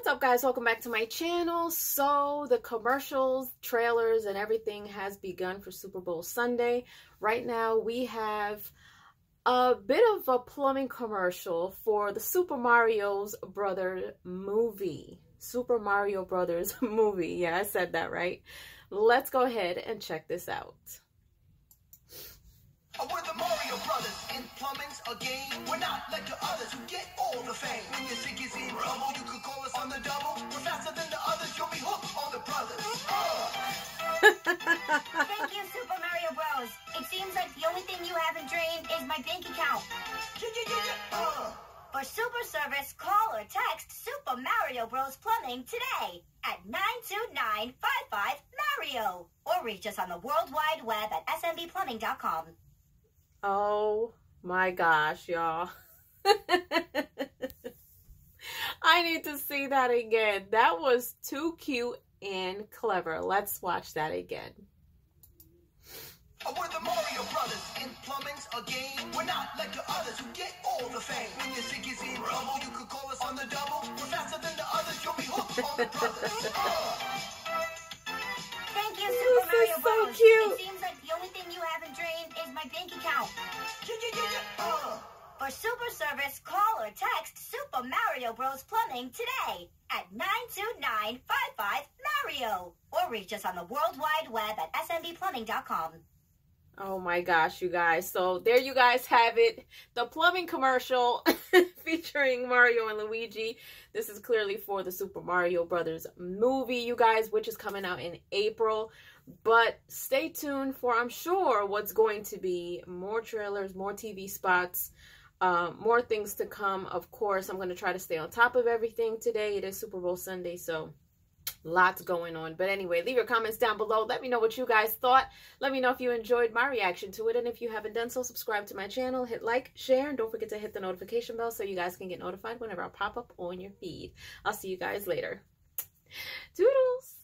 What's up, guys? Welcome back to my channel. So the commercials, trailers, and everything has begun for Super Bowl Sunday. Right now we have a bit of a plumbing commercial for the Super Mario Bros movie. Super Mario Bros movie. Yeah, I said that right. Let's go ahead and check this out. We're the Mario Brothers, and plumbing's a game. We're not like the others who get all the fame. When your sick is in trouble, you could call us on the double. We're faster than the others, you'll be hooked on the brothers. Thank you, Super Mario Bros. It seems like the only thing you haven't drained is my bank account. For super service, call or text Super Mario Bros. Plumbing today at 929-55-MARIO. Or reach us on the World Wide Web at smbplumbing.com. Oh my gosh, y'all. I need to see that again. That was too cute and clever. Let's watch that again. We're the Mario Brothers, and plumbing's a game. We're not like the others who get all the fame. When your sick is in trouble, you could call us on the double. We're faster than the others, you'll be hooked on the brothers. Thank you, Super Mario Brothers. So cute. It seems like the only thing you haven't drained is my bank account. For super service, call or text Super Mario Bros. Plumbing today at 929-55-MARIO. Or reach us on the World Wide Web at smbplumbing.com. Oh my gosh, you guys. So there you guys have it. The plumbing commercial featuring Mario and Luigi. This is clearly for the Super Mario Bros. Movie, you guys, which is coming out in April. But stay tuned for, I'm sure, what's going to be more trailers, more TV spots, more things to come. Of course, I'm going to try to stay on top of everything today. It is Super Bowl Sunday, so lots going on. But anyway, leave your comments down below. Let me know what you guys thought. Let me know if you enjoyed my reaction to it. And if you haven't done so, subscribe to my channel, hit like, share, and don't forget to hit the notification bell so you guys can get notified whenever I pop up on your feed. I'll see you guys later. Toodles!